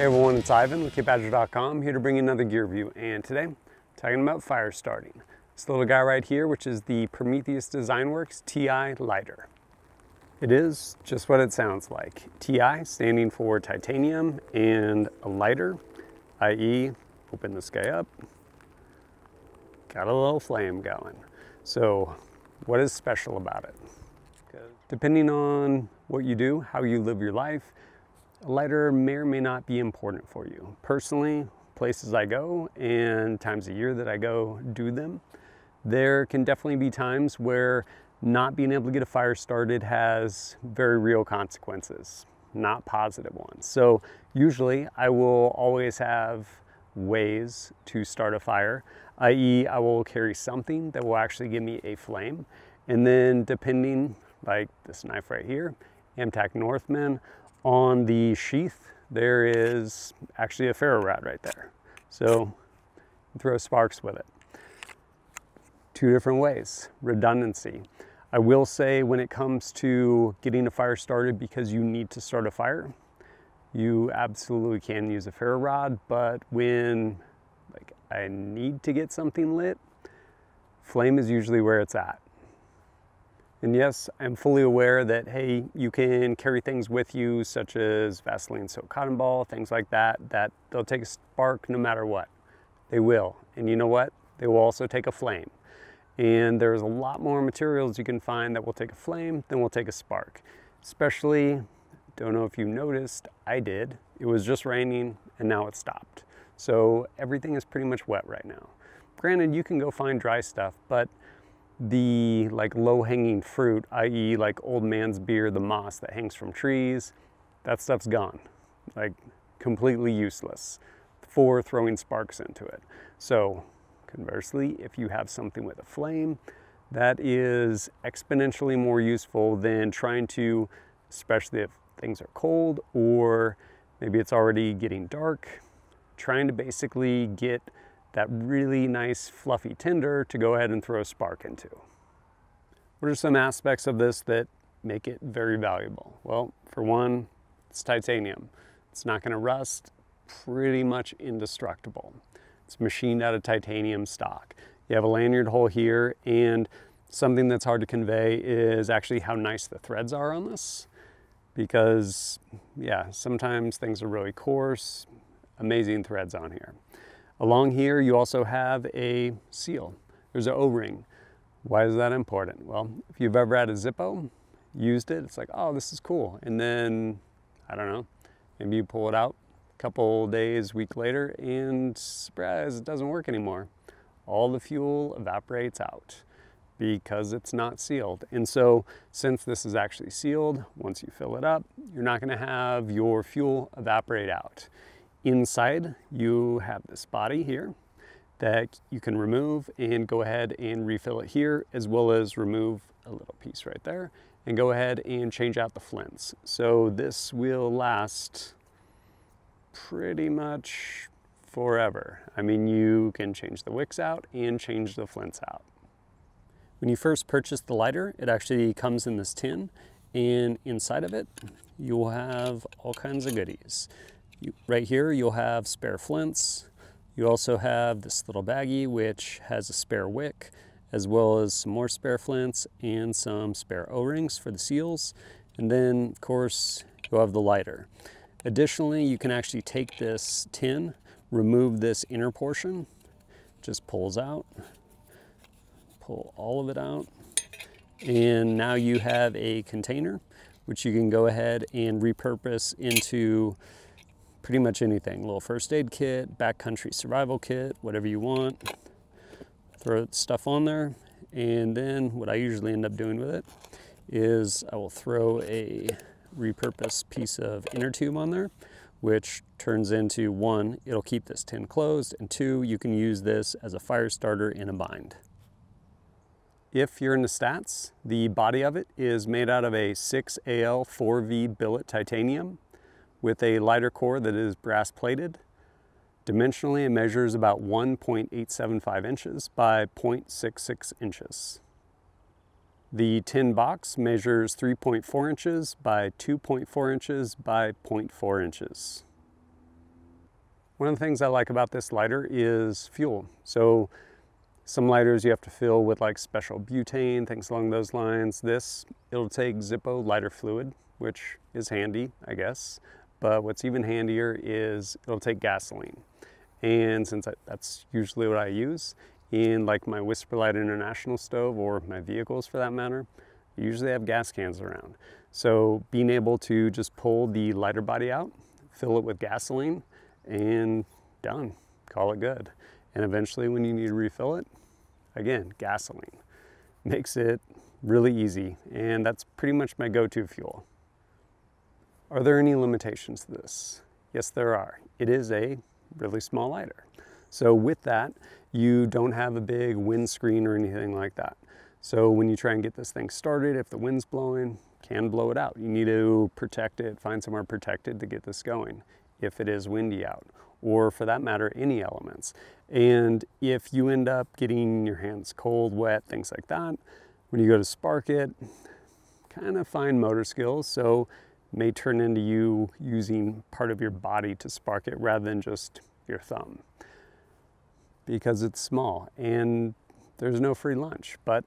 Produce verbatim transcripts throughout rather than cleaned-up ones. Hey everyone, it's Ivan with kit badger dot com here to bring you another gear review, and today I'm talking about fire starting. This little guy right here, which is the Prometheus Design Werx T I lighter. It is just what it sounds like. T I standing for titanium and a lighter, that is open this guy up, got a little flame going. So what is special about it? Depending on what you do, how you live your life, a lighter may or may not be important for you. Personally, places I go and times a year that I go do them, there can definitely be times where not being able to get a fire started has very real consequences, not positive ones. So usually I will always have ways to start a fire, that is I will carry something that will actually give me a flame. And then depending, like this knife right here, AmTac Northmen, on the sheath, there is actually a ferro rod right there. So throw sparks with it. Two different ways, redundancy. I will say when it comes to getting a fire started because you need to start a fire, you absolutely can use a ferro rod, but when like I need to get something lit, flame is usually where it's at. And yes, I'm fully aware that, hey, you can carry things with you, such as Vaseline soaked cotton ball, things like that, that they'll take a spark no matter what. They will. And you know what? They will also take a flame. And there's a lot more materials you can find that will take a flame than will take a spark. Especially, don't know if you noticed, I did. It was just raining and now it stopped. So everything is pretty much wet right now. Granted, you can go find dry stuff, but the like low-hanging fruit, that is like old man's beer, the moss that hangs from trees, that stuff's gone, like completely useless for throwing sparks into it. So conversely, if you have something with a flame, that is exponentially more useful than trying to, especially if things are cold or maybe it's already getting dark, trying to basically get that really nice fluffy tinder to go ahead and throw a spark into. What are some aspects of this that make it very valuable? Well, for one, it's titanium. It's not gonna rust, pretty much indestructible. It's machined out of titanium stock. You have a lanyard hole here, and something that's hard to convey is actually how nice the threads are on this, because yeah, sometimes things are really coarse, amazing threads on here. Along here, you also have a seal. There's an O-ring. Why is that important? Well, if you've ever had a Zippo, used it, it's like, oh, this is cool. And then, I don't know, maybe you pull it out a couple days, week later, and surprise, it doesn't work anymore. All the fuel evaporates out because it's not sealed. And so, since this is actually sealed, once you fill it up, you're not gonna have your fuel evaporate out. Inside, you have this body here that you can remove and go ahead and refill it here, as well as remove a little piece right there and go ahead and change out the flints. So this will last pretty much forever. I mean, you can change the wicks out and change the flints out. When you first purchase the lighter, it actually comes in this tin, and inside of it, you will have all kinds of goodies. You, right here, you'll have spare flints. You also have this little baggie, which has a spare wick, as well as some more spare flints and some spare O-rings for the seals. And then, of course, you'll have the lighter. Additionally, you can actually take this tin, remove this inner portion, just pulls out, pull all of it out. And now you have a container, which you can go ahead and repurpose into pretty much anything. Little first aid kit, backcountry survival kit, whatever you want. Throw stuff on there. And then what I usually end up doing with it is I will throw a repurposed piece of inner tube on there, which turns into one, it'll keep this tin closed, and two, you can use this as a fire starter in a bind. If you're into stats, the body of it is made out of a six A L four V billet titanium, with a lighter core that is brass plated. Dimensionally, it measures about one point eight seven five inches by zero point six six inches. The tin box measures three point four inches by two point four inches by zero point four inches. One of the things I like about this lighter is fuel. So some lighters you have to fill with like special butane, things along those lines. This, it'll take Zippo lighter fluid, which is handy, I guess. But what's even handier is it'll take gasoline. And since I, that's usually what I use in like my WhisperLite International stove or my vehicles for that matter, I usually have gas cans around. So being able to just pull the lighter body out, fill it with gasoline, and done, call it good. And eventually when you need to refill it, again, gasoline. Makes it really easy, and that's pretty much my go-to fuel. Are there any limitations to this? Yes, there are. It is a really small lighter. So with that, you don't have a big windscreen or anything like that. So when you try and get this thing started, if the wind's blowing, can blow it out. You need to protect it, find somewhere protected to get this going, if it is windy out, or for that matter, any elements. And if you end up getting your hands cold, wet, things like that, when you go to spark it, kind of fine motor skills, so may turn into you using part of your body to spark it rather than just your thumb. Because it's small and there's no free lunch, but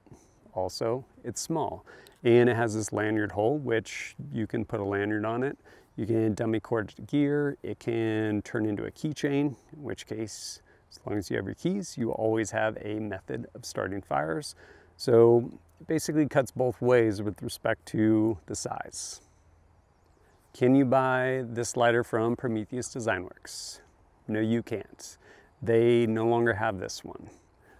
also it's small. And it has this lanyard hole, which you can put a lanyard on it. You can dummy cord it to gear. It can turn into a keychain, in which case, as long as you have your keys, you always have a method of starting fires. So it basically cuts both ways with respect to the size. Can you buy this lighter from Prometheus Design Werx? No, you can't. They no longer have this one.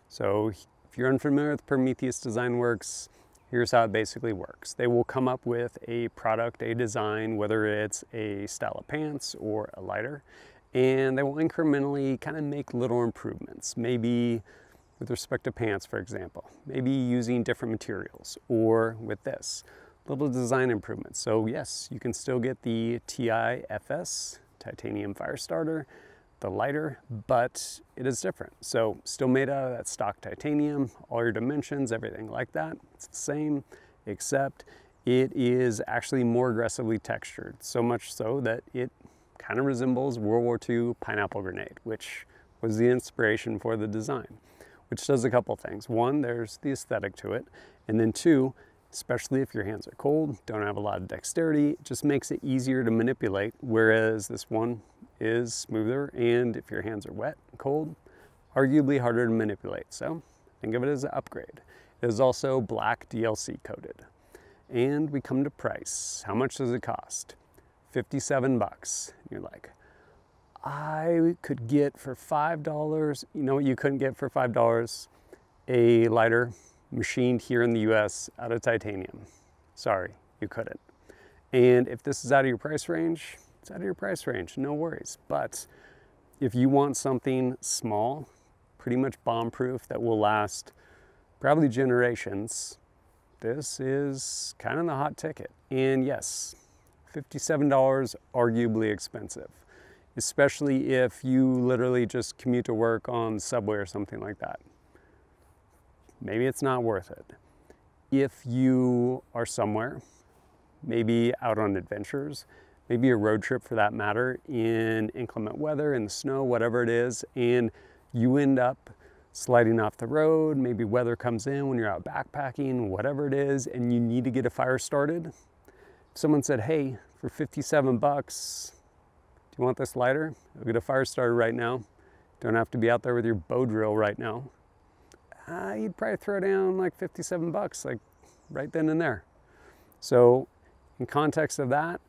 So if you're unfamiliar with Prometheus Design Werx, here's how it basically works. They will come up with a product, a design, whether it's a style of pants or a lighter, and they will incrementally kind of make little improvements. Maybe with respect to pants, for example, maybe using different materials, or with this, little design improvements. So yes, you can still get the T I F S, titanium fire starter, the lighter, but it is different. So still made out of that stock titanium, all your dimensions, everything like that, it's the same, except it is actually more aggressively textured, so much so that it kind of resembles World War Two pineapple grenade, which was the inspiration for the design, which does a couple things. One, there's the aesthetic to it, and then two, especially if your hands are cold, don't have a lot of dexterity, it just makes it easier to manipulate, whereas this one is smoother, and if your hands are wet and cold, arguably harder to manipulate. So think of it as an upgrade. It is also black D L C coated. And we come to price. How much does it cost? fifty-seven bucks. You're like, I could get for five dollars. You know what you couldn't get for five dollars? A lighter machined here in the U S out of titanium. Sorry, you couldn't. And if this is out of your price range, it's out of your price range, no worries. But if you want something small, pretty much bomb proof that will last probably generations, this is kind of the hot ticket. And yes, fifty-seven dollars, arguably expensive, especially if you literally just commute to work on the subway or something like that. Maybe it's not worth it. If you are somewhere, maybe out on adventures, maybe a road trip for that matter, in inclement weather, in the snow, whatever it is, and you end up sliding off the road, maybe weather comes in when you're out backpacking, whatever it is, and you need to get a fire started. If someone said, hey, for fifty-seven bucks, do you want this lighter? I'll get a fire started right now. Don't have to be out there with your bow drill right now. Uh, you'd probably throw down like fifty-seven bucks, like right then and there. So in context of that,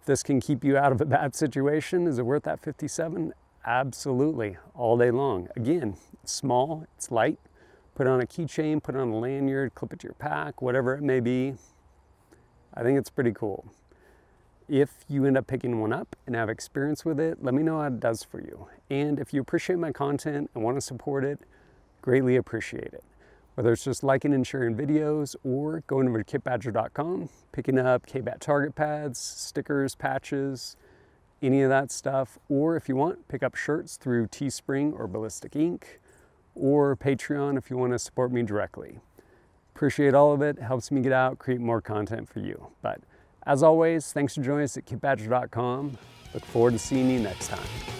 if this can keep you out of a bad situation, is it worth that fifty-seven? Absolutely, all day long. Again, it's small, it's light. Put on a keychain, put on a lanyard, clip it to your pack, whatever it may be. I think it's pretty cool. If you end up picking one up and have experience with it, let me know how it does for you. And if you appreciate my content and want to support it, greatly appreciate it. Whether it's just liking and sharing videos or going over to kit badger dot com, picking up K B A T target pads, stickers, patches, any of that stuff. Or if you want, pick up shirts through Teespring or Ballistic Ink, or Patreon if you want to support me directly. Appreciate all of it. Helps me get out, create more content for you. But as always, thanks for joining us at kit badger dot com. Look forward to seeing you next time.